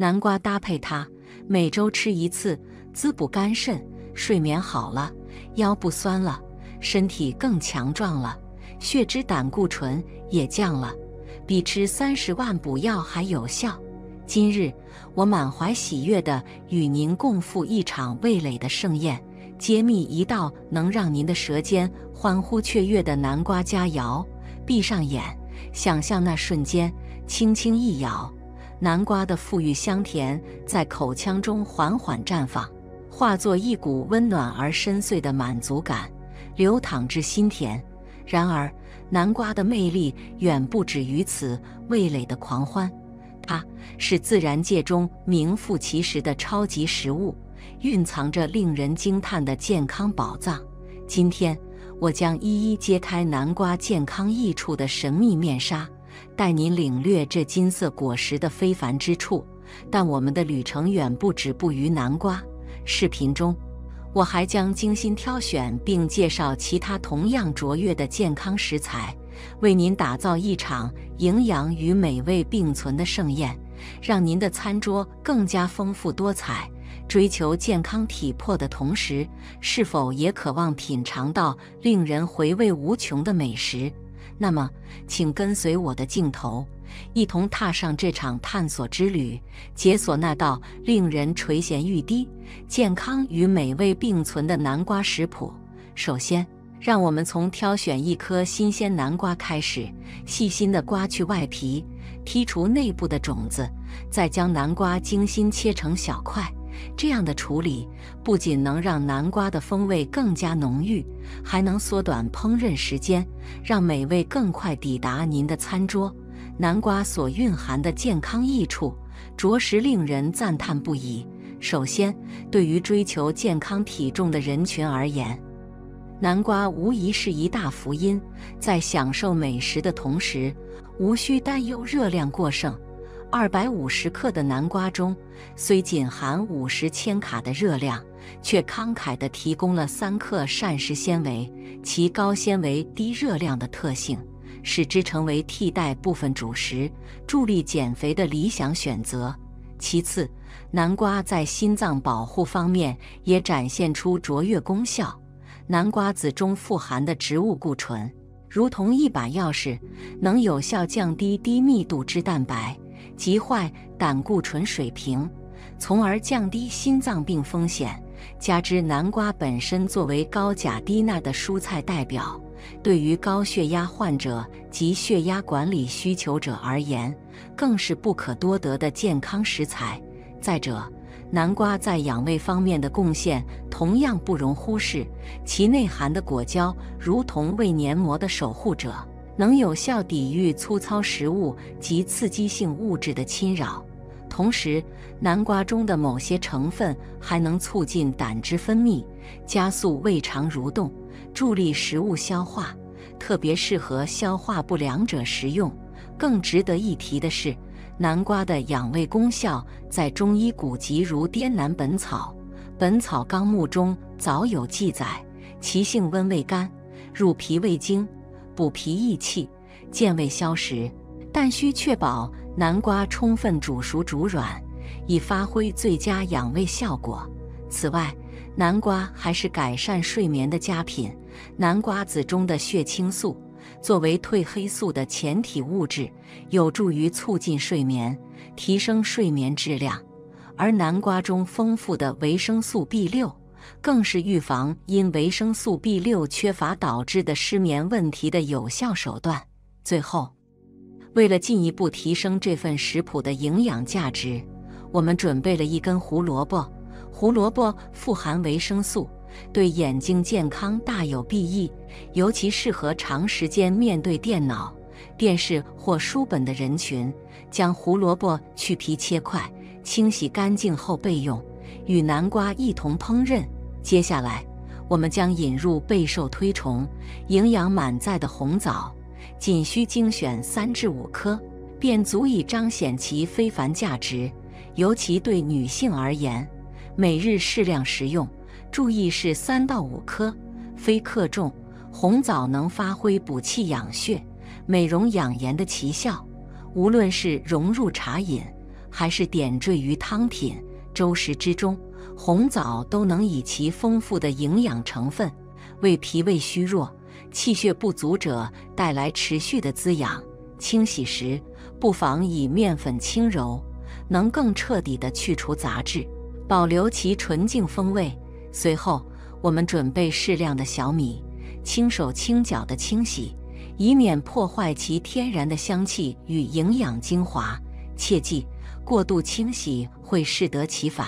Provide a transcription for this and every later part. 南瓜搭配它，每周吃一次，滋补肝肾，睡眠好了，腰不酸了，身体更强壮了，血脂胆固醇也降了，比吃30万补药还有效。今日我满怀喜悦地与您共赴一场味蕾的盛宴，揭秘一道能让您的舌尖欢呼雀跃的南瓜佳肴。闭上眼，想象那瞬间，轻轻一咬。 南瓜的馥郁香甜在口腔中缓缓绽放，化作一股温暖而深邃的满足感，流淌至心田。然而，南瓜的魅力远不止于此味蕾的狂欢，它是自然界中名副其实的超级食物，蕴藏着令人惊叹的健康宝藏。今天，我将一一揭开南瓜健康益处的神秘面纱。 带您领略这金色果实的非凡之处，但我们的旅程远不止步于南瓜。视频中，我还将精心挑选并介绍其他同样卓越的健康食材，为您打造一场营养与美味并存的盛宴，让您的餐桌更加丰富多彩。追求健康体魄的同时，是否也渴望品尝到令人回味无穷的美食？ 那么，请跟随我的镜头，一同踏上这场探索之旅，解锁那道令人垂涎欲滴、健康与美味并存的南瓜食谱。首先，让我们从挑选一颗新鲜南瓜开始，细心地刮去外皮，剔除内部的种子，再将南瓜精心切成小块。 这样的处理不仅能让南瓜的风味更加浓郁，还能缩短烹饪时间，让美味更快抵达您的餐桌。南瓜所蕴含的健康益处，着实令人赞叹不已。首先，对于追求健康体重的人群而言，南瓜无疑是一大福音。在享受美食的同时，无需担忧热量过剩。 250克的南瓜中，虽仅含50千卡的热量，却慷慨地提供了3克膳食纤维，其高纤维低热量的特性，使之成为替代部分主食、助力减肥的理想选择。其次，南瓜在心脏保护方面也展现出卓越功效。南瓜籽中富含的植物固醇，如同一把钥匙，能有效降低低密度脂蛋白。 及坏胆固醇水平，从而降低心脏病风险。加之南瓜本身作为高钾低钠的蔬菜代表，对于高血压患者及血压管理需求者而言，更是不可多得的健康食材。再者，南瓜在养胃方面的贡献同样不容忽视，其内含的果胶如同胃黏膜的守护者。 能有效抵御粗糙食物及刺激性物质的侵扰，同时，南瓜中的某些成分还能促进胆汁分泌，加速胃肠蠕动，助力食物消化，特别适合消化不良者食用。更值得一提的是，南瓜的养胃功效在中医古籍如《滇南本草》《本草纲目》中早有记载，其性温味甘，入脾胃经。 补脾益气、健胃消食，但需确保南瓜充分煮熟煮软，以发挥最佳养胃效果。此外，南瓜还是改善睡眠的佳品。南瓜籽中的血清素作为褪黑素的前体物质，有助于促进睡眠，提升睡眠质量。而南瓜中丰富的维生素 B6。 更是预防因维生素 B6 缺乏导致的失眠问题的有效手段。最后，为了进一步提升这份食谱的营养价值，我们准备了一根胡萝卜。胡萝卜富含维生素，对眼睛健康大有裨益，尤其适合长时间面对电脑、电视或书本的人群。将胡萝卜去皮切块，清洗干净后备用。 与南瓜一同烹饪。接下来，我们将引入备受推崇、营养满载的红枣，仅需精选3至5颗，便足以彰显其非凡价值。尤其对女性而言，每日适量食用，注意是3到5颗，非克重。红枣能发挥补气养血、美容养颜的奇效，无论是融入茶饮。还是点缀于汤品、粥食之中，红枣都能以其丰富的营养成分，为脾胃虚弱、气血不足者带来持续的滋养。清洗时，不妨以面粉轻揉，能更彻底地去除杂质，保留其纯净风味。随后，我们准备适量的小米，轻手轻脚地清洗，以免破坏其天然的香气与营养精华。切记，过度清洗会适得其反。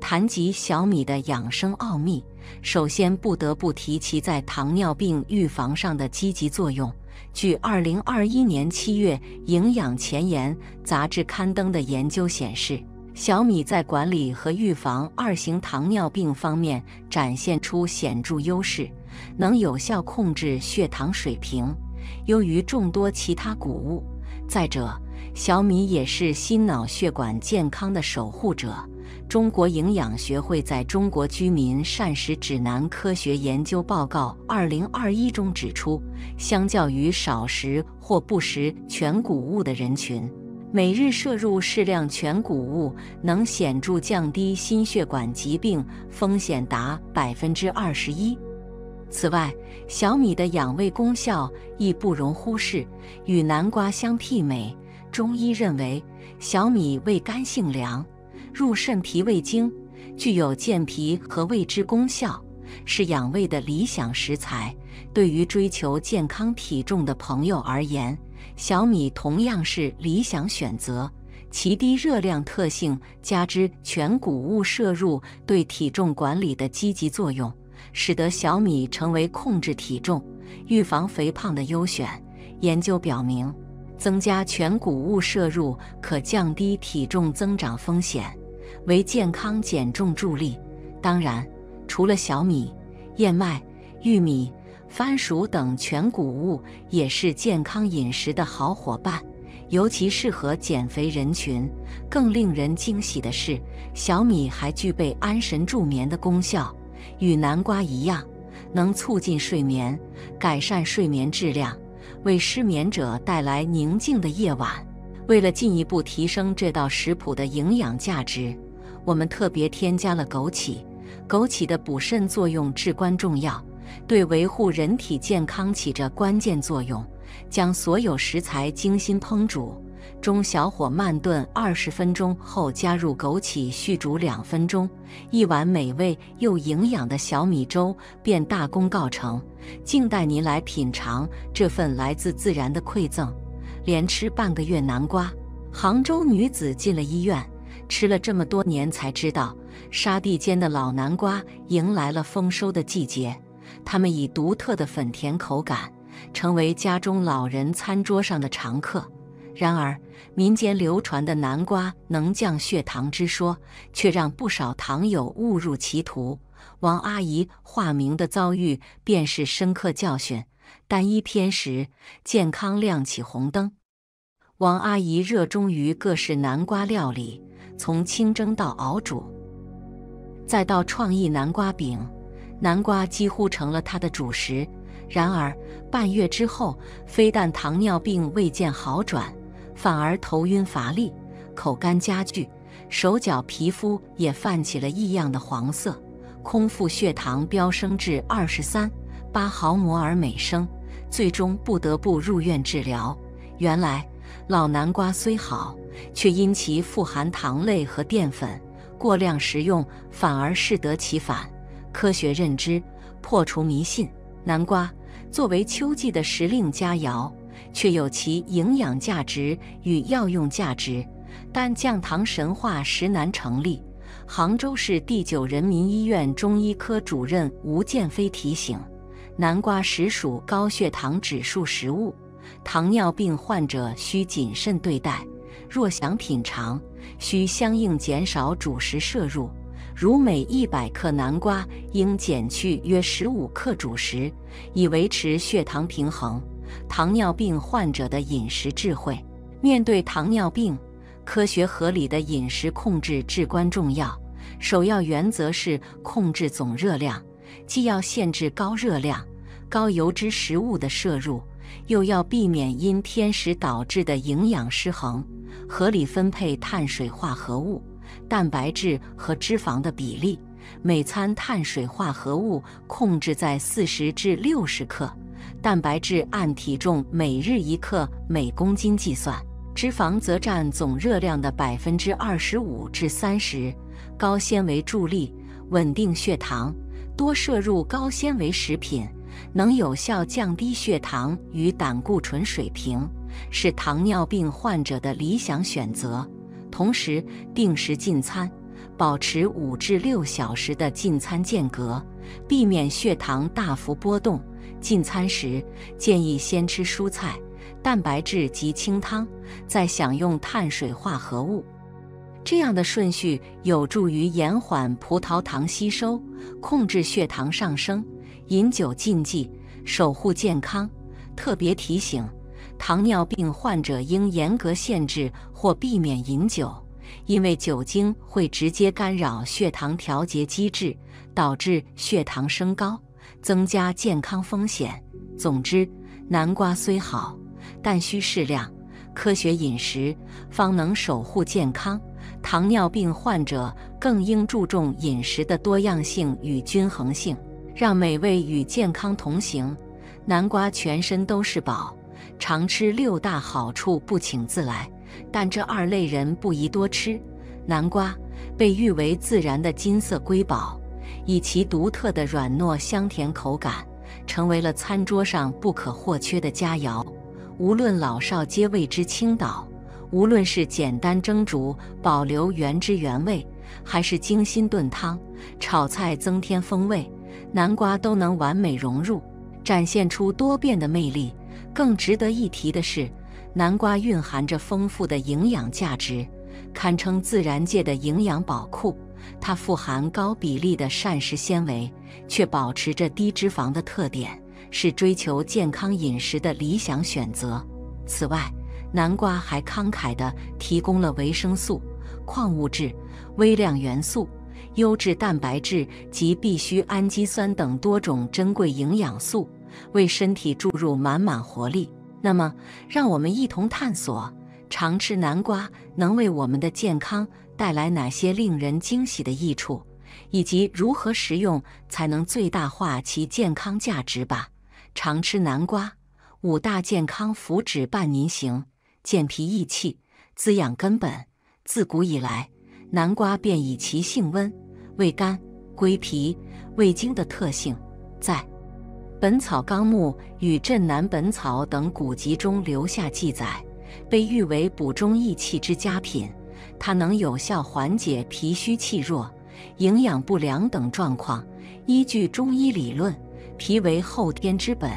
谈及小米的养生奥秘，首先不得不提其在糖尿病预防上的积极作用。据2021年7月《营养前沿》杂志刊登的研究显示，小米在管理和预防2型糖尿病方面展现出显著优势，能有效控制血糖水平，优于众多其他谷物。再者，小米也是心脑血管健康的守护者。中国营养学会在《中国居民膳食指南科学研究报告2021》中指出，相较于少食或不食全谷物的人群，每日摄入适量全谷物能显著降低心血管疾病风险达 21%。此外，小米的养胃功效亦不容忽视，与南瓜相媲美。中医认为，小米味甘性凉，入肾脾胃经，具有健脾和胃之功效，是养胃的理想食材。对于追求健康体重的朋友而言，小米同样是理想选择。其低热量特性加之全谷物摄入对体重管理的积极作用，使得小米成为控制体重、预防肥胖的优选。研究表明，增加全谷物摄入可降低体重增长风险，为健康减重助力。当然，除了小米，燕麦、玉米、番薯等全谷物也是健康饮食的好伙伴，尤其适合减肥人群。更令人惊喜的是，小米还具备安神助眠的功效，与南瓜一样，能促进睡眠，改善睡眠质量，为失眠者带来宁静的夜晚。为了进一步提升这道食谱的营养价值，我们特别添加了枸杞。枸杞的补肾作用至关重要，对维护人体健康起着关键作用。将所有食材精心烹煮，中小火慢炖20分钟后，加入枸杞续煮2分钟，一碗美味又营养的小米粥便大功告成。静待您来品尝这份来自自然的馈赠。连吃半个月南瓜，杭州女子进了医院。吃了这么多年才知道，沙地间的老南瓜迎来了丰收的季节。它们以独特的粉甜口感，成为家中老人餐桌上的常客。然而，民间流传的南瓜能降血糖之说，却让不少糖友误入歧途。王阿姨化名的遭遇便是深刻教训。单一偏食，健康亮起红灯。王阿姨热衷于各式南瓜料理，从清蒸到熬煮，再到创意南瓜饼，南瓜几乎成了她的主食。然而，半月之后，非但糖尿病未见好转，反而头晕乏力，口干加剧，手脚皮肤也泛起了异样的黄色，空腹血糖飙升至23.8毫摩尔每升，最终不得不入院治疗。原来，老南瓜虽好，却因其富含糖类和淀粉，过量食用反而适得其反。科学认知，破除迷信。南瓜作为秋季的时令佳肴，却有其营养价值与药用价值，但降糖神话实难成立。杭州市第9人民医院中医科主任吴建飞提醒，南瓜实属高血糖指数食物，糖尿病患者需谨慎对待，若想品尝，需相应减少主食摄入，如每100克南瓜应减去约15克主食，以维持血糖平衡。糖尿病患者的饮食智慧，面对糖尿病，科学合理的饮食控制至关重要。首要原则是控制总热量，既要限制高热量、高油脂食物的摄入，又要避免因偏食导致的营养失衡，合理分配碳水化合物、蛋白质和脂肪的比例。每餐碳水化合物控制在40至60克，蛋白质按体重每日1克每公斤计算，脂肪则占总热量的25%至30%。高纤维助力稳定血糖，多摄入高纤维食品，能有效降低血糖与胆固醇水平，是糖尿病患者的理想选择。同时，定时进餐，保持5至6小时的进餐间隔，避免血糖大幅波动。进餐时，建议先吃蔬菜、蛋白质及清汤，再享用碳水化合物。这样的顺序有助于延缓葡萄糖吸收，控制血糖上升。饮酒禁忌，守护健康。特别提醒，糖尿病患者应严格限制或避免饮酒，因为酒精会直接干扰血糖调节机制，导致血糖升高，增加健康风险。总之，南瓜虽好，但需适量，科学饮食方能守护健康。糖尿病患者更应注重饮食的多样性与均衡性，让美味与健康同行。南瓜全身都是宝，常吃6大好处不请自来，但这2类人不宜多吃。南瓜被誉为自然的金色瑰宝，以其独特的软糯香甜口感，成为了餐桌上不可或缺的佳肴。无论老少皆为之倾倒，无论是简单蒸煮保留原汁原味，还是精心炖汤、炒菜增添风味，南瓜都能完美融入，展现出多变的魅力。更值得一提的是，南瓜蕴含着丰富的营养价值，堪称自然界的营养宝库。它富含高比例的膳食纤维，却保持着低脂肪的特点，是追求健康饮食的理想选择。此外，南瓜还慷慨地提供了维生素、矿物质、微量元素、优质蛋白质及必需氨基酸等多种珍贵营养素，为身体注入满满活力。那么，让我们一同探索，常吃南瓜能为我们的健康带来哪些令人惊喜的益处，以及如何食用才能最大化其健康价值吧。常吃南瓜，5大健康福祉伴您行。健脾益气，滋养根本。自古以来，南瓜便以其性温、味甘、归脾、胃经的特性，在《本草纲目》与《镇南本草》等古籍中留下记载，被誉为补中益气之佳品。它能有效缓解脾虚气弱、营养不良等状况。依据中医理论，脾为后天之本，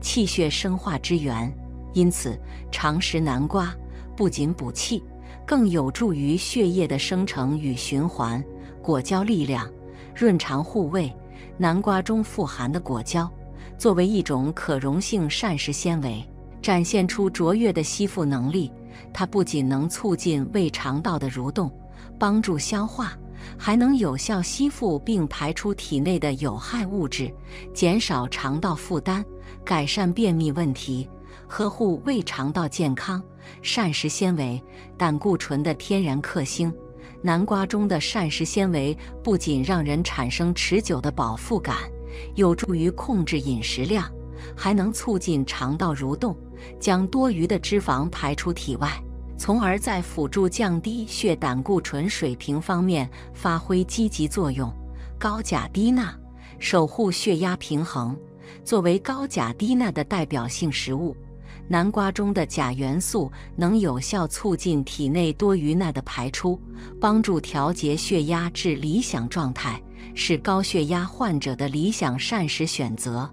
气血生化之源，因此常食南瓜不仅补气，更有助于血液的生成与循环。果胶力量，润肠护胃。南瓜中富含的果胶作为一种可溶性膳食纤维，展现出卓越的吸附能力。它不仅能促进胃肠道的蠕动，帮助消化，还能有效吸附并排出体内的有害物质，减少肠道负担，改善便秘问题，呵护胃肠道健康。膳食纤维，胆固醇的天然克星。南瓜中的膳食纤维不仅让人产生持久的饱腹感，有助于控制饮食量，还能促进肠道蠕动，将多余的脂肪排出体外，从而在辅助降低血胆固醇水平方面发挥积极作用。高钾低钠，守护血压平衡。作为高钾低钠的代表性食物，南瓜中的钾元素能有效促进体内多余钠的排出，帮助调节血压至理想状态，是高血压患者的理想膳食选择。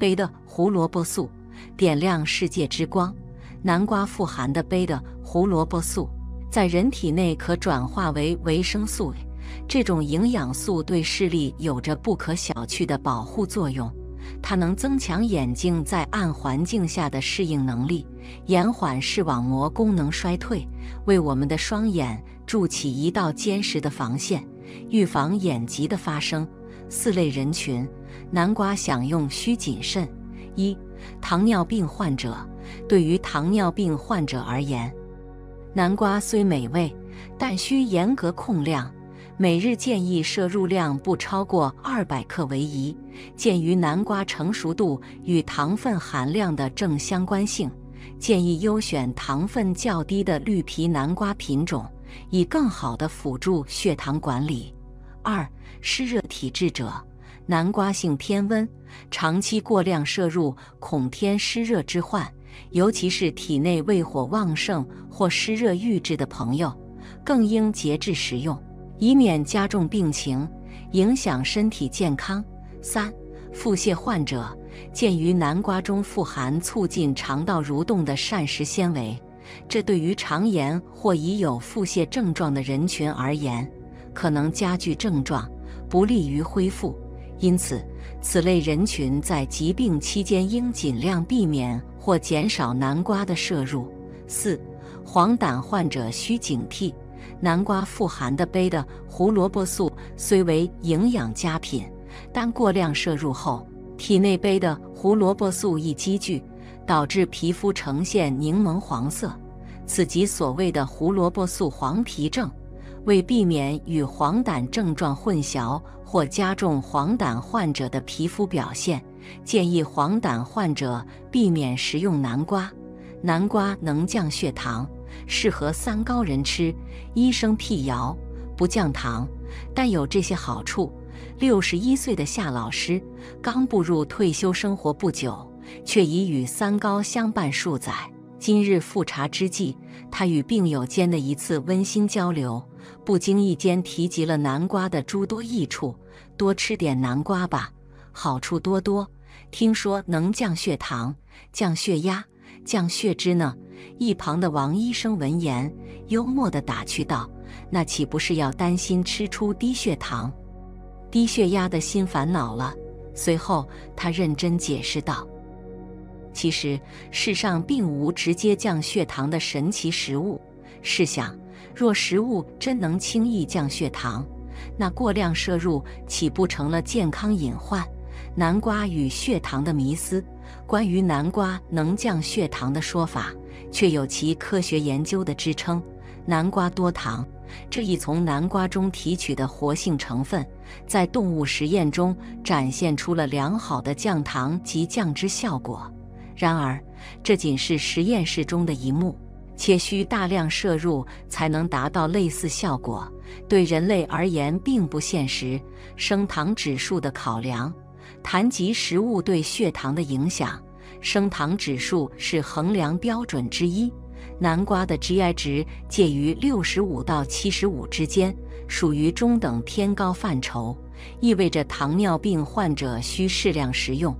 β- 胡萝卜素，点亮世界之光。南瓜富含的β- 胡萝卜素在人体内可转化为维生素，这种营养素对视力有着不可小觑的保护作用。它能增强眼睛在暗环境下的适应能力，延缓视网膜功能衰退，为我们的双眼筑起一道坚实的防线，预防眼疾的发生。4类人群，南瓜享用需谨慎。1. 糖尿病患者，对于糖尿病患者而言，南瓜虽美味，但需严格控量，每日建议摄入量不超过200克为宜。鉴于南瓜成熟度与糖分含量的正相关性，建议优选糖分较低的绿皮南瓜品种，以更好地辅助血糖管理。2. 湿热体质者，南瓜性偏温，长期过量摄入恐添湿热之患，尤其是体内胃火旺盛或湿热郁滞的朋友，更应节制食用，以免加重病情，影响身体健康。3. 腹泻患者，鉴于南瓜中富含促进肠道蠕动的膳食纤维，这对于肠炎或已有腹泻症状的人群而言，可能加剧症状，不利于恢复。因此，此类人群在疾病期间应尽量避免或减少南瓜的摄入。4. 黄疸患者需警惕，南瓜富含的β的胡萝卜素虽为营养佳品，但过量摄入后，体内β的胡萝卜素易积聚，导致皮肤呈现柠檬黄色，此即所谓的胡萝卜素黄皮症。为避免与黄疸症状混淆或加重黄疸患者的皮肤表现，建议黄疸患者避免食用南瓜。南瓜能降血糖，适合三高人吃，医生辟谣不降糖，但有这些好处。61岁的夏老师刚步入退休生活不久，却已与三高相伴数载。今日复查之际，他与病友间的一次温馨交流，不经意间提及了南瓜的诸多益处。多吃点南瓜吧，好处多多，听说能降血糖、降血压、降血脂呢。一旁的王医生闻言，幽默地打趣道：“那岂不是要担心吃出低血糖、低血压的新烦恼了？”随后，他认真解释道：“其实世上并无直接降血糖的神奇食物。试想，若食物真能轻易降血糖，那过量摄入岂不成了健康隐患？”南瓜与血糖的迷思。关于南瓜能降血糖的说法，却有其科学研究的支撑。南瓜多糖这一从南瓜中提取的活性成分，在动物实验中展现出了良好的降糖及降脂效果。然而，这仅是实验室中的一幕，且需大量摄入才能达到类似效果，对人类而言并不现实。升糖指数的考量。谈及食物对血糖的影响，升糖指数是衡量标准之一。南瓜的 GI 值介于65到75之间，属于中等偏高范畴，意味着糖尿病患者需适量食用，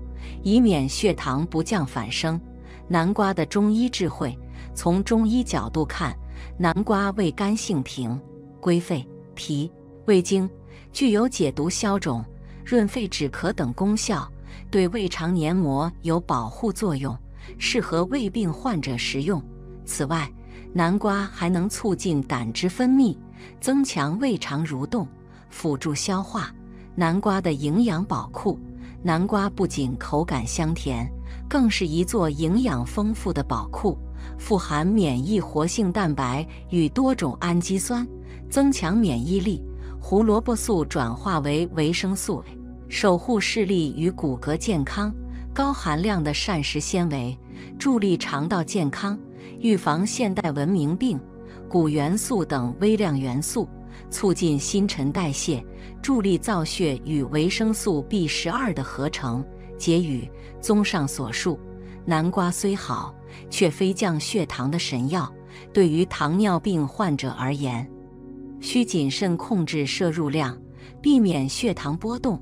以免血糖不降反升。南瓜的中医智慧。从中医角度看，南瓜味甘性平，归肺、脾、胃经，具有解毒消肿、润肺止咳等功效，对胃肠黏膜有保护作用，适合胃病患者食用。此外，南瓜还能促进胆汁分泌，增强胃肠蠕动，辅助消化。南瓜的营养宝库。南瓜不仅口感香甜，更是一座营养丰富的宝库，富含免疫活性蛋白与多种氨基酸，增强免疫力。胡萝卜素转化为维生素，守护视力与骨骼健康。高含量的膳食纤维助力肠道健康，预防现代文明病、骨元素等微量元素，促进新陈代谢，助力造血与维生素 B12 的合成。结语：综上所述，南瓜虽好，却非降血糖的神药。对于糖尿病患者而言，需谨慎控制摄入量，避免血糖波动；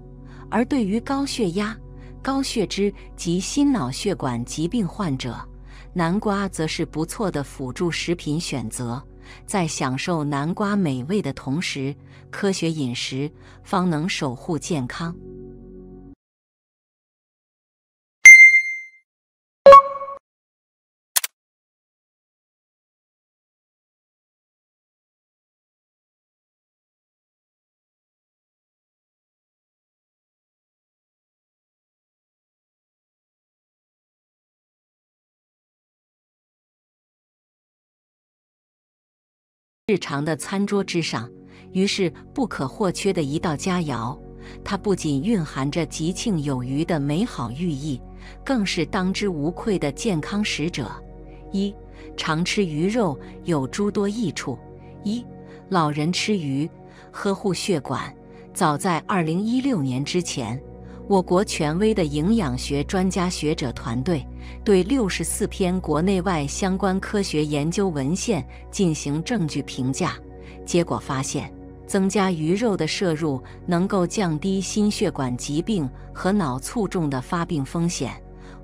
而对于高血压、高血脂及心脑血管疾病患者，南瓜则是不错的辅助食品选择。在享受南瓜美味的同时，科学饮食方能守护健康。日常的餐桌之上，于是不可或缺的一道佳肴。它不仅蕴含着吉庆有余的美好寓意，更是当之无愧的健康使者。一、常吃鱼肉有诸多益处。一、老人吃鱼，呵护血管。早在2016年之前，我国权威的营养学专家学者团队对64篇国内外相关科学研究文献进行证据评价，结果发现，增加鱼肉的摄入能够降低心血管疾病和脑卒中的发病风险，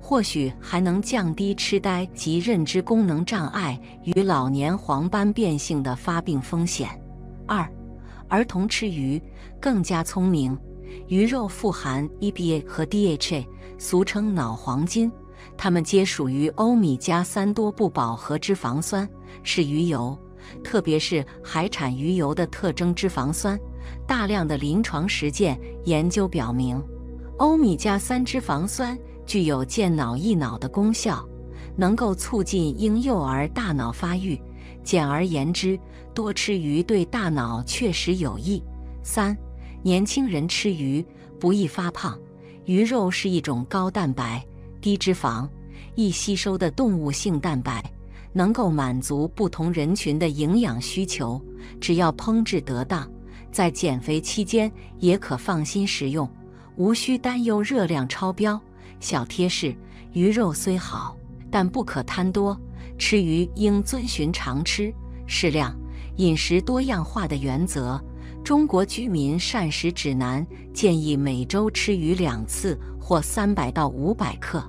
或许还能降低痴呆及认知功能障碍与老年黄斑变性的发病风险。二、儿童吃鱼更加聪明。鱼肉富含 EPA 和 DHA， 俗称脑黄金，它们皆属于欧米伽3多不饱和脂肪酸，是鱼油，特别是海产鱼油的特征脂肪酸。大量的临床实践研究表明，欧米伽3脂肪酸具有健脑益脑的功效，能够促进婴幼儿大脑发育。简而言之，多吃鱼对大脑确实有益。三、年轻人吃鱼不易发胖。鱼肉是一种高蛋白、低脂肪、易吸收的动物性蛋白，能够满足不同人群的营养需求。只要烹制得当，在减肥期间也可放心食用，无需担忧热量超标。小贴士：鱼肉虽好，但不可贪多。吃鱼应遵循常吃、适量、饮食多样化的原则。中国居民膳食指南建议每周吃鱼2次或300到500克，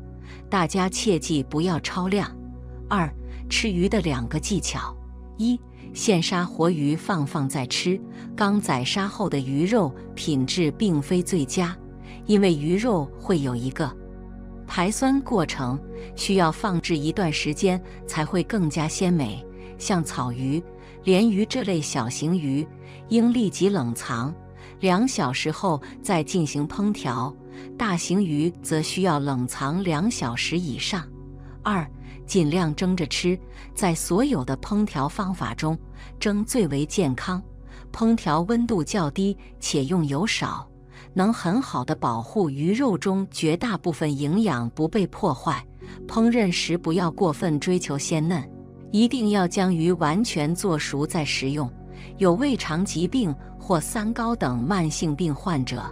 大家切记不要超量。二、吃鱼的2个技巧。一、现杀活鱼放再吃。刚宰杀后的鱼肉品质并非最佳，因为鱼肉会有一个排酸过程，需要放置一段时间才会更加鲜美。像草鱼、鲢鱼这类小型鱼，应立即冷藏，2小时后再进行烹调；大型鱼则需要冷藏2小时以上。二、尽量蒸着吃。在所有的烹调方法中，蒸最为健康，烹调温度较低且用油少，能很好地保护鱼肉中绝大部分营养不被破坏。烹饪时不要过分追求鲜嫩，一定要将鱼完全做熟再食用。有胃肠疾病或3高等慢性病患者，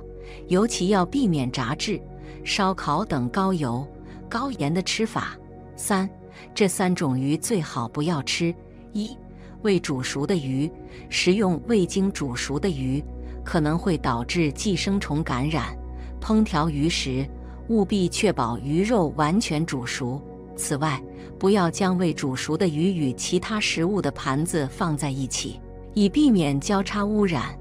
尤其要避免炸制、烧烤等高油、高盐的吃法。三、这3种鱼最好不要吃。一、未煮熟的鱼。食用未经煮熟的鱼可能会导致寄生虫感染，烹调鱼时务必确保鱼肉完全煮熟。此外，不要将未煮熟的鱼与其他食物的盘子放在一起，以避免交叉污染。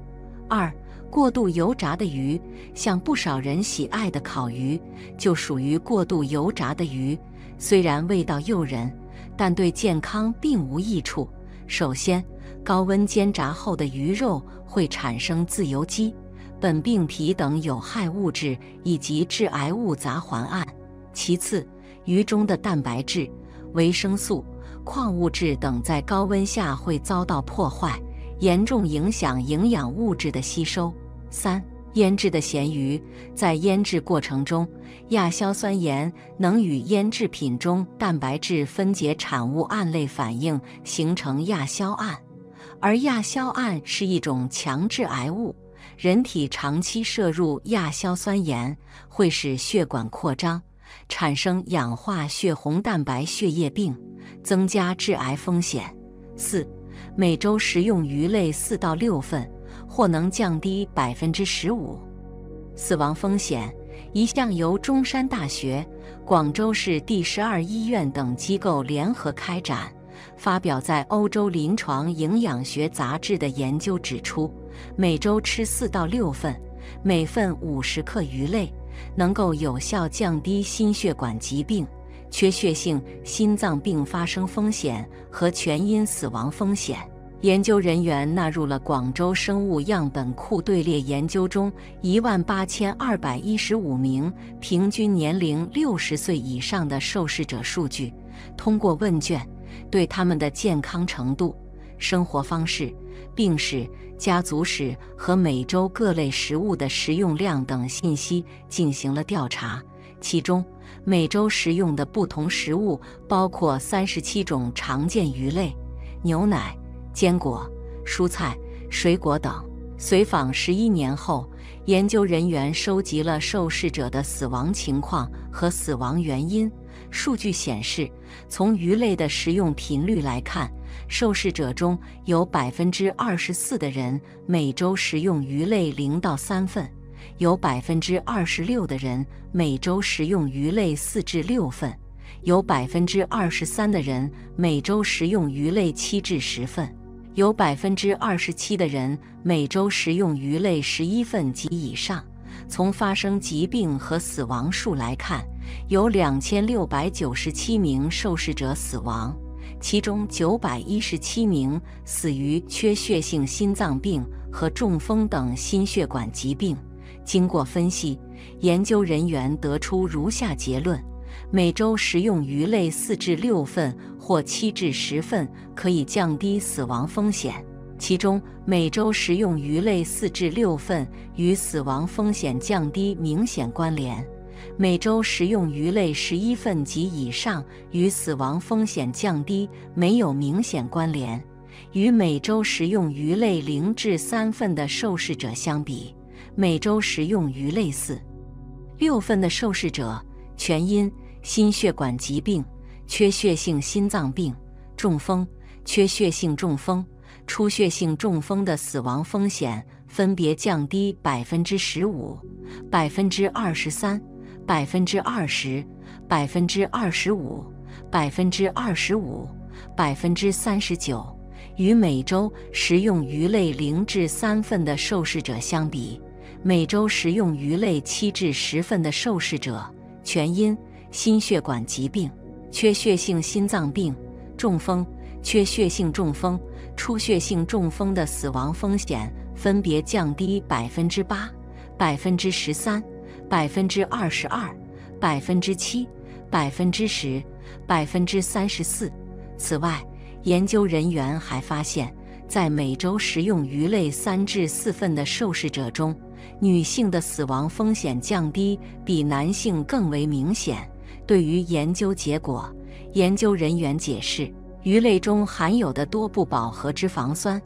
二、过度油炸的鱼。像不少人喜爱的烤鱼就属于过度油炸的鱼，虽然味道诱人，但对健康并无益处。首先，高温煎炸后的鱼肉会产生自由基、苯并芘等有害物质以及致癌物杂环胺。其次，鱼中的蛋白质、维生素、矿物质等在高温下会遭到破坏，严重影响营养物质的吸收。三、腌制的咸鱼。在腌制过程中，亚硝酸盐能与腌制品中蛋白质分解产物胺类反应，形成亚硝胺，而亚硝胺是一种强致癌物。人体长期摄入亚硝酸盐会使血管扩张，产生氧化血红蛋白血液病，增加致癌风险。四、每周食用鱼类4到6份，或能降低15%死亡风险。一项由中山大学、广州市第12医院等机构联合开展、发表在欧洲临床营养学杂志的研究指出，每周吃4到6份，每份50克鱼类，能够有效降低心血管疾病、缺血性心脏病发生风险和全因死亡风险。研究人员纳入了广州生物样本库队列研究中18215名平均年龄60岁以上的受试者数据，通过问卷对他们的健康程度、生活方式、病史、家族史和每周各类食物的食用量等信息进行了调查。其中，每周食用的不同食物包括37种常见鱼类、牛奶、坚果、蔬菜、水果等。随访11年后，研究人员收集了受试者的死亡情况和死亡原因。数据显示，从鱼类的食用频率来看，受试者中有 24% 的人每周食用鱼类0到3份，有 26% 的人每周食用鱼类4至6份，有 23% 的人每周食用鱼类7至10份，有 27% 的人每周食用鱼类11份及以上。从发生疾病和死亡数来看，有2697名受试者死亡，其中917名死于缺血性心脏病和中风等心血管疾病。经过分析，研究人员得出如下结论：每周食用鱼类4至6份或7至10份可以降低死亡风险。其中，每周食用鱼类4至6份与死亡风险降低明显关联；每周食用鱼类11份及以上与死亡风险降低没有明显关联。与每周食用鱼类0至3份的受试者相比，每周食用鱼类4、6份的受试者，全因心血管疾病、缺血性心脏病、中风、缺血性中风、出血性中风的死亡风险分别降低15%、23%、20%、25%、25%、39%。与每周食用鱼类0至3份的受试者相比，每周食用鱼类7至10份的受试者，全因心血管疾病、缺血性心脏病、中风、缺血性中风、出血性中风的死亡风险分别降低8%、13%、22%、7%、10%、34%。此外，研究人员还发现，在每周食用鱼类3至4份的受试者中，女性的死亡风险降低比男性更为明显。对于研究结果，研究人员解释，鱼类中含有的多不饱和脂肪酸、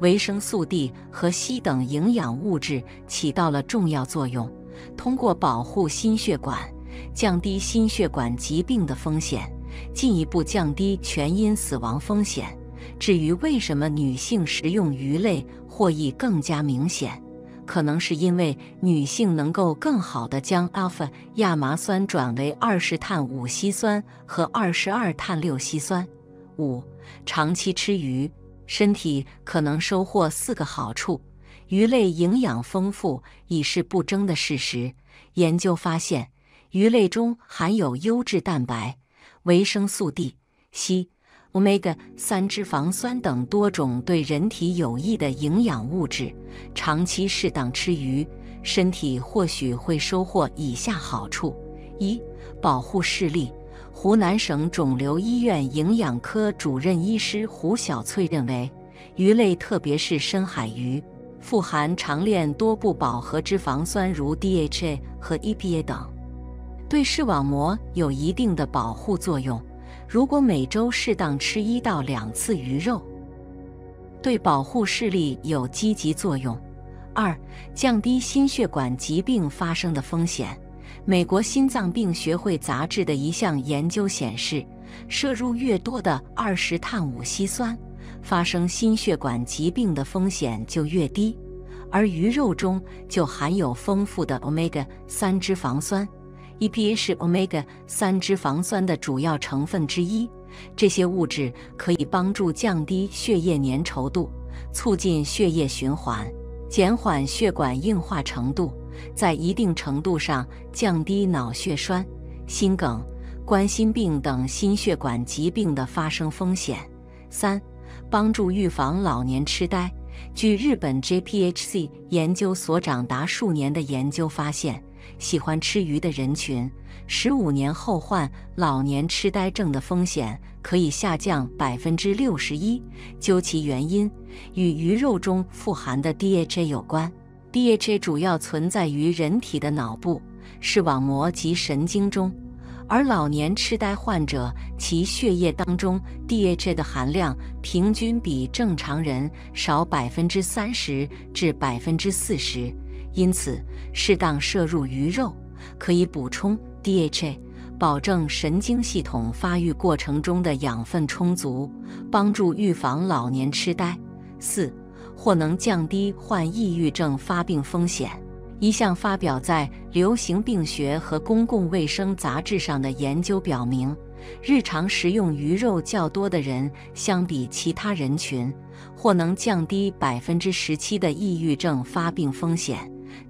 维生素 D 和硒等营养物质起到了重要作用，通过保护心血管，降低心血管疾病的风险，进一步降低全因死亡风险。至于为什么女性食用鱼类获益更加明显，可能是因为女性能够更好地将 α 亚麻酸转为20碳5烯酸和22碳6烯酸。5. 长期吃鱼，身体可能收获4个好处。鱼类营养丰富已是不争的事实。研究发现，鱼类中含有优质蛋白、维生素 D、硒、Omega-3 脂肪酸等多种对人体有益的营养物质。长期适当吃鱼，身体或许会收获以下好处： 1. 保护视力。湖南省肿瘤医院营养科主任医师胡小翠认为，鱼类特别是深海鱼富含常链多不饱和脂肪酸，如 DHA 和 EPA 等，对视网膜有一定的保护作用。如果每周适当吃1到2次鱼肉，对保护视力有积极作用。2. 降低心血管疾病发生的风险。美国心脏病学会杂志的一项研究显示，摄入越多的20碳5烯酸，发生心血管疾病的风险就越低，而鱼肉中就含有丰富的 Omega-3 脂肪酸。 EPA 是 Omega-3 脂肪酸的主要成分之一，这些物质可以帮助降低血液粘稠度，促进血液循环，减缓血管硬化程度，在一定程度上降低脑血栓、心梗、冠心病等心血管疾病的发生风险。3. 帮助预防老年痴呆。据日本 JPHC 研究所长达数年的研究发现，喜欢吃鱼的人群，15年后患老年痴呆症的风险可以下降61%。究其原因，与鱼肉中富含的 DHA 有关。DHA 主要存在于人体的脑部、视网膜及神经中，而老年痴呆患者其血液当中 DHA 的含量平均比正常人少30%至40%。因此，适当摄入鱼肉可以补充 DHA， 保证神经系统发育过程中的养分充足，帮助预防老年痴呆。4， 或能降低患抑郁症发病风险。一项发表在《流行病学和公共卫生杂志》上的研究表明，日常食用鱼肉较多的人，相比其他人群，或能降低17%的抑郁症发病风险。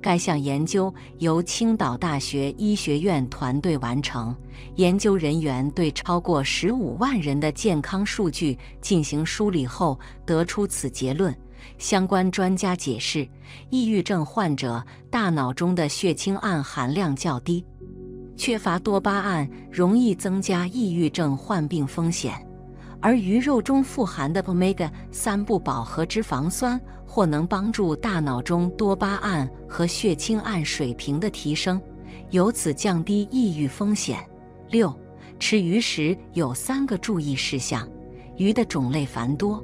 该项研究由青岛大学医学院团队完成，研究人员对超过15万人的健康数据进行梳理后，得出此结论。相关专家解释，抑郁症患者大脑中的血清胺含量较低，缺乏多巴胺容易增加抑郁症患病风险，而鱼肉中富含的 Omega-3不饱和脂肪酸或能帮助大脑中多巴胺和血清胺水平的提升，由此降低抑郁风险。6， 吃鱼时有3个注意事项。鱼的种类繁多，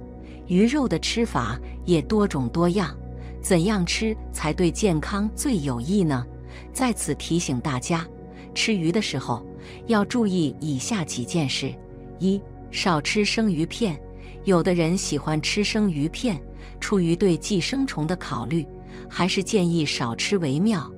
鱼肉的吃法也多种多样，怎样吃才对健康最有益呢？在此提醒大家，吃鱼的时候要注意以下几件事：1， 少吃生鱼片。有的人喜欢吃生鱼片，出于对寄生虫的考虑，还是建议少吃为妙。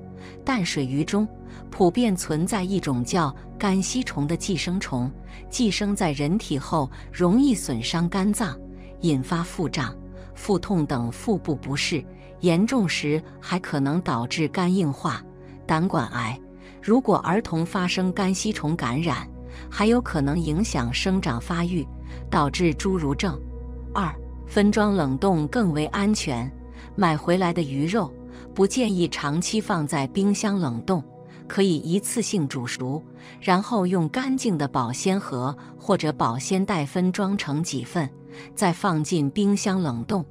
淡水鱼中普遍存在一种叫肝吸虫的寄生虫，寄生在人体后容易损伤肝脏，引发腹胀、腹痛等腹部不适，严重时还可能导致肝硬化、胆管癌。如果儿童发生肝吸虫感染，还有可能影响生长发育，导致侏儒症。2， 分装冷冻更为安全。买回来的鱼肉不建议长期放在冰箱冷冻，可以一次性煮熟，然后用干净的保鲜盒或者保鲜袋分装成几份，再放进冰箱冷冻。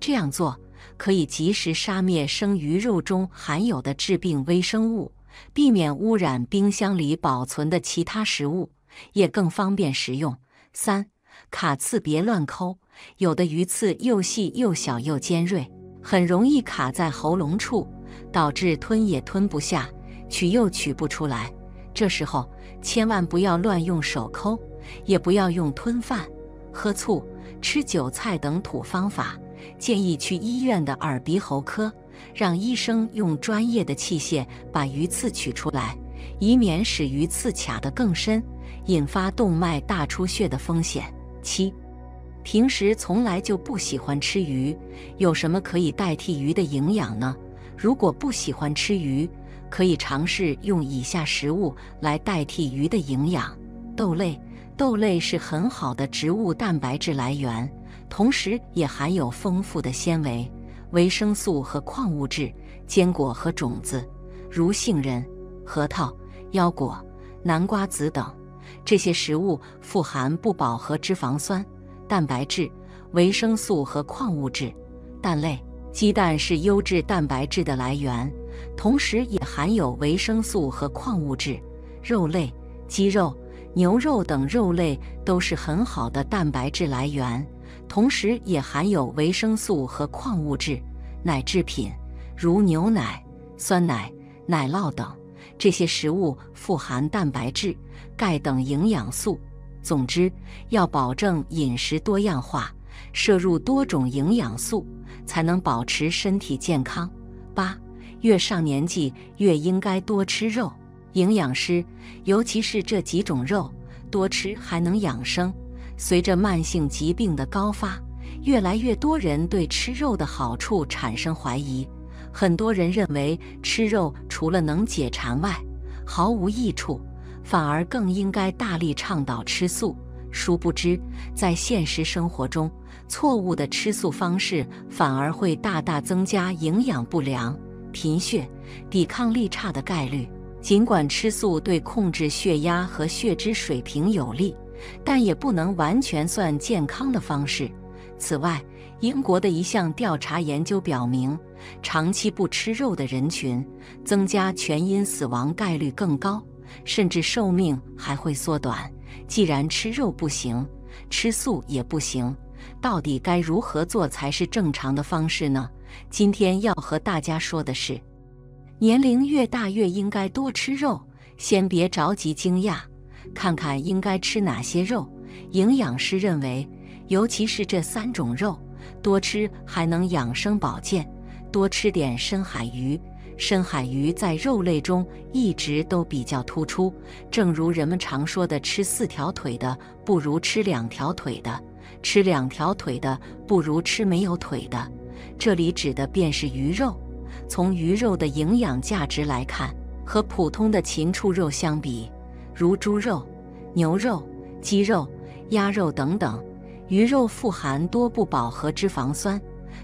这样做可以及时杀灭生鱼肉中含有的致病微生物，避免污染冰箱里保存的其他食物，也更方便食用。3， 卡刺别乱抠。有的鱼刺又细又小又尖锐，很容易卡在喉咙处，导致吞也吞不下，取又取不出来。这时候千万不要乱用手抠，也不要用吞饭、喝醋、吃韭菜等土方法，建议去医院的耳鼻喉科，让医生用专业的器械把鱼刺取出来，以免使鱼刺卡得更深，引发动脉大出血的风险。7， 平时从来就不喜欢吃鱼，有什么可以代替鱼的营养呢？如果不喜欢吃鱼，可以尝试用以下食物来代替鱼的营养：豆类。豆类是很好的植物蛋白质来源，同时也含有丰富的纤维、维生素和矿物质。坚果和种子，如杏仁、核桃、腰果、南瓜子等，这些食物富含不饱和脂肪酸、蛋白质、维生素和矿物质。蛋类，鸡蛋是优质蛋白质的来源，同时也含有维生素和矿物质。肉类，鸡肉、牛肉等肉类都是很好的蛋白质来源，同时也含有维生素和矿物质。奶制品，如牛奶、酸奶、奶酪等，这些食物富含蛋白质、钙等营养素。总之，要保证饮食多样化，摄入多种营养素，才能保持身体健康。8， 越上年纪越应该多吃肉。营养师，尤其是这几种肉，多吃还能养生。随着慢性疾病的高发，越来越多人对吃肉的好处产生怀疑。很多人认为吃肉除了能解馋外，毫无益处，反而更应该大力倡导吃素。殊不知，在现实生活中，错误的吃素方式反而会大大增加营养不良、贫血、抵抗力差的概率。尽管吃素对控制血压和血脂水平有利，但也不能完全算健康的方式。此外，英国的一项调查研究表明，长期不吃肉的人群，增加全因死亡概率更高，甚至寿命还会缩短。既然吃肉不行，吃素也不行，到底该如何做才是正常的方式呢？今天要和大家说的是，年龄越大越应该多吃肉。先别着急惊讶，看看应该吃哪些肉。营养师认为，尤其是这三种肉，多吃还能养生保健。多吃点深海鱼，深海鱼在肉类中一直都比较突出，正如人们常说的，吃4条腿的不如吃2条腿的，吃2条腿的不如吃没有腿的。这里指的便是鱼肉。从鱼肉的营养价值来看，和普通的禽畜肉相比，如猪肉、牛肉、鸡肉、鸭肉等等，鱼肉富含多不饱和脂肪酸，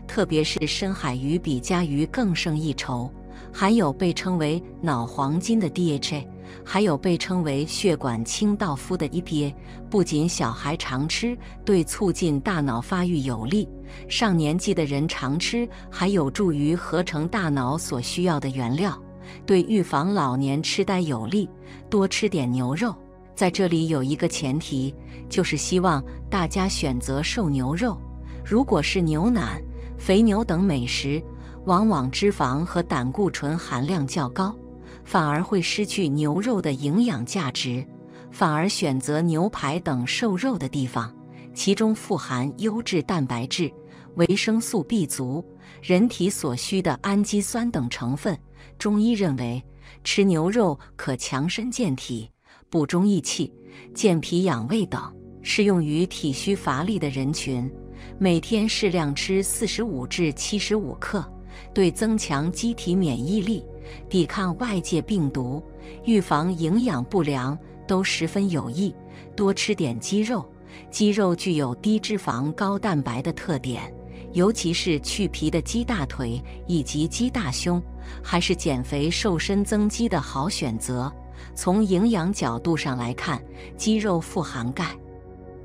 特别是深海鱼比甲鱼更胜一筹，含有被称为脑黄金的 DHA， 还有被称为血管清道夫的 EPA。 不仅小孩常吃对促进大脑发育有利，上年纪的人常吃还有助于合成大脑所需要的原料，对预防老年痴呆有利。多吃点牛肉，在这里有一个前提，就是希望大家选择瘦牛肉。如果是牛腩、肥牛等美食，往往脂肪和胆固醇含量较高，反而会失去牛肉的营养价值，反而选择牛排等瘦肉的地方，其中富含优质蛋白质、维生素 B 族、人体所需的氨基酸等成分。中医认为，吃牛肉可强身健体、补中益气、健脾养胃等，适用于体虚乏力的人群。每天适量吃45至75克，对增强机体免疫力、抵抗外界病毒、预防营养不良都十分有益。多吃点鸡肉，鸡肉具有低脂肪高蛋白的特点，尤其是去皮的鸡大腿以及鸡大胸，还是减肥瘦身增肌的好选择。从营养角度上来看，鸡肉富含钙、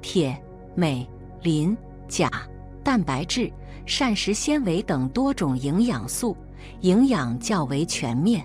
铁、镁、磷、钾、蛋白质、膳食纤维等多种营养素，营养较为全面，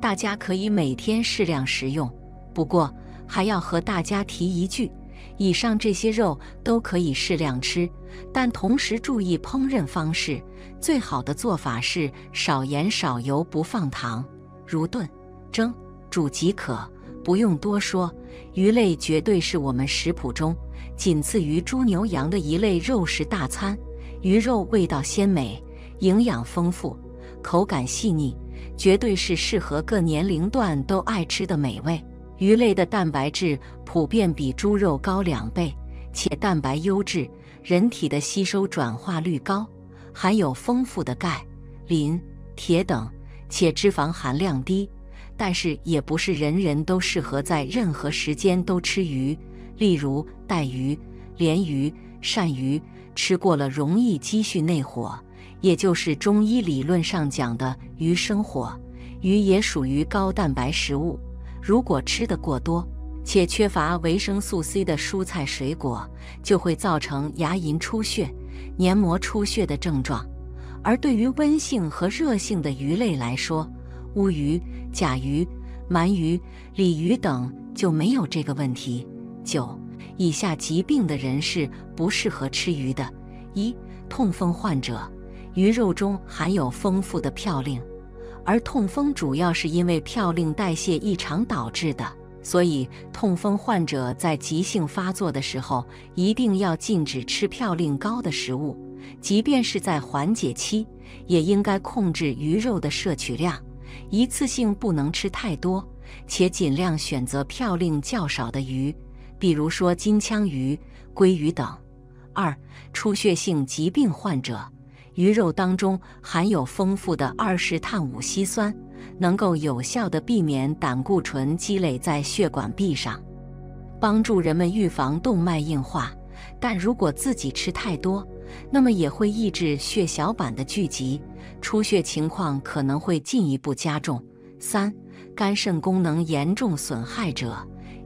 大家可以每天适量食用。不过还要和大家提一句，以上这些肉都可以适量吃，但同时注意烹饪方式。最好的做法是少盐少油不放糖，如炖、蒸、煮即可，不用多说。鱼类绝对是我们食谱中仅次于猪牛羊的一类肉食大餐。鱼肉味道鲜美，营养丰富，口感细腻，绝对是适合各年龄段都爱吃的美味。鱼类的蛋白质普遍比猪肉高2倍，且蛋白优质，人体的吸收转化率高，含有丰富的钙、磷、铁等，且脂肪含量低。但是也不是人人都适合在任何时间都吃鱼，例如带鱼、鲢鱼、鳝鱼，吃过了容易积蓄内火，也就是中医理论上讲的鱼生火。鱼也属于高蛋白食物，如果吃得过多，且缺乏维生素 C 的蔬菜水果，就会造成牙龈出血、黏膜出血的症状。而对于温性和热性的鱼类来说，乌鱼、甲鱼、鳗鱼、鲤鱼等就没有这个问题。9. 以下疾病的人是不适合吃鱼的： 1. 痛风患者，鱼肉中含有丰富的嘌呤，而痛风主要是因为嘌呤代谢异常导致的，所以痛风患者在急性发作的时候一定要禁止吃嘌呤高的食物，即便是在缓解期，也应该控制鱼肉的摄取量，一次性不能吃太多，且尽量选择嘌呤较少的鱼，比如说金枪鱼、鲑鱼等。2. 出血性疾病患者，鱼肉当中含有丰富的20碳5烯酸，能够有效地避免胆固醇积累在血管壁上，帮助人们预防动脉硬化。但如果自己吃太多，那么也会抑制血小板的聚集，出血情况可能会进一步加重。3、肝肾功能严重损害者，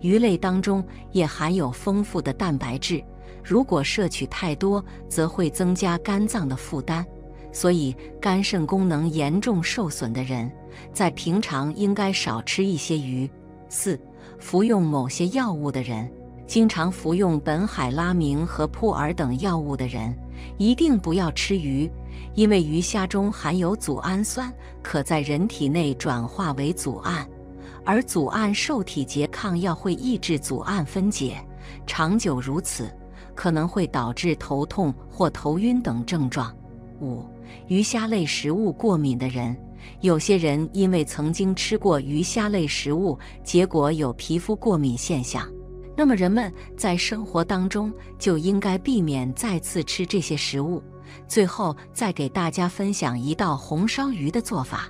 鱼类当中也含有丰富的蛋白质，如果摄取太多，则会增加肝脏的负担。所以，肝肾功能严重受损的人，在平常应该少吃一些鱼。4、服用某些药物的人，经常服用苯海拉明和扑尔等药物的人，一定不要吃鱼，因为鱼虾中含有组氨酸，可在人体内转化为组胺，而组胺受体拮抗药会抑制组胺分解，长久如此，可能会导致头痛或头晕等症状。5、鱼虾类食物过敏的人，有些人因为曾经吃过鱼虾类食物，结果有皮肤过敏现象。那么人们在生活当中就应该避免再次吃这些食物。最后再给大家分享一道红烧鱼的做法。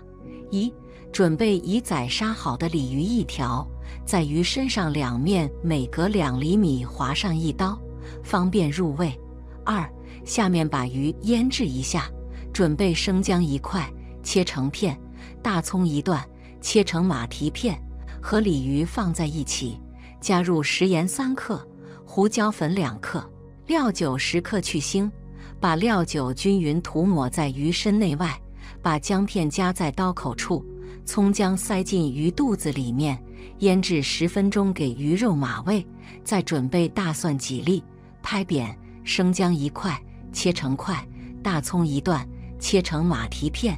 1、准备已宰杀好的鲤鱼一条，在鱼身上两面每隔2厘米划上一刀，方便入味。2、下面把鱼腌制一下，准备生姜1块。切成片，大葱1段，切成马蹄片，和鲤鱼放在一起，加入食盐3克，胡椒粉2克，料酒10克去腥，把料酒均匀涂抹在鱼身内外，把姜片夹在刀口处，葱姜塞进鱼肚子里面，腌制10分钟，给鱼肉码味。再准备大蒜几粒，拍扁，生姜1块，切成块，大葱1段，切成马蹄片。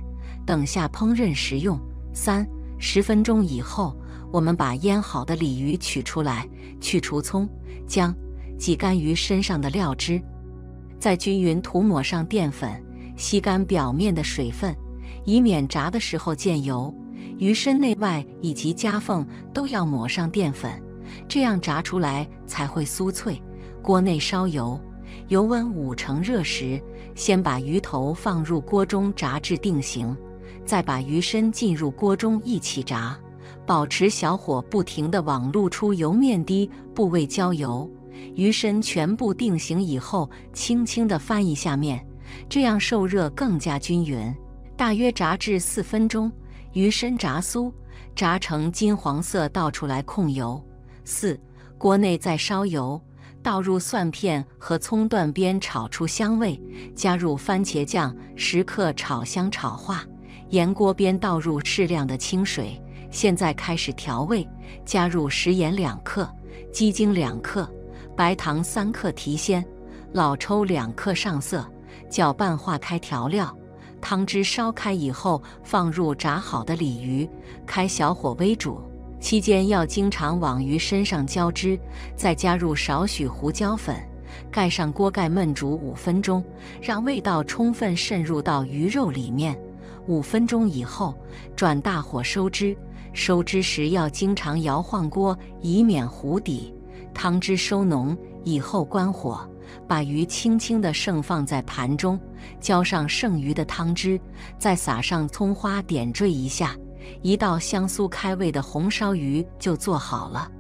等下烹饪食用。3、10分钟以后，我们把腌好的鲤鱼取出来，去除葱、姜，挤干鱼身上的料汁，再均匀涂抹上淀粉，吸干表面的水分，以免炸的时候溅油。鱼身内外以及夹缝都要抹上淀粉，这样炸出来才会酥脆。锅内烧油，油温5成热时，先把鱼头放入锅中炸至定型。再把鱼身浸入锅中一起炸，保持小火，不停地往露出油面低部位浇油。鱼身全部定型以后，轻轻地翻一下面，这样受热更加均匀。大约炸至4分钟，鱼身炸酥，炸成金黄色，倒出来控油。4、锅内再烧油，倒入蒜片和葱段边炒出香味，加入番茄酱10克，炒香炒化。沿锅边倒入适量的清水，现在开始调味，加入食盐2克，鸡精2克，白糖3克提鲜，老抽2克上色，搅拌化开调料。汤汁烧开以后，放入炸好的鲤鱼，开小火煨煮，期间要经常往鱼身上浇汁，再加入少许胡椒粉，盖上锅盖焖煮5分钟，让味道充分渗入到鱼肉里面。5分钟以后，转大火收汁，收汁时要经常摇晃锅，以免糊底。汤汁收浓以后关火，把鱼轻轻地盛放在盘中，浇上剩余的汤汁，再撒上葱花点缀一下，一道香酥开胃的红烧鱼就做好了。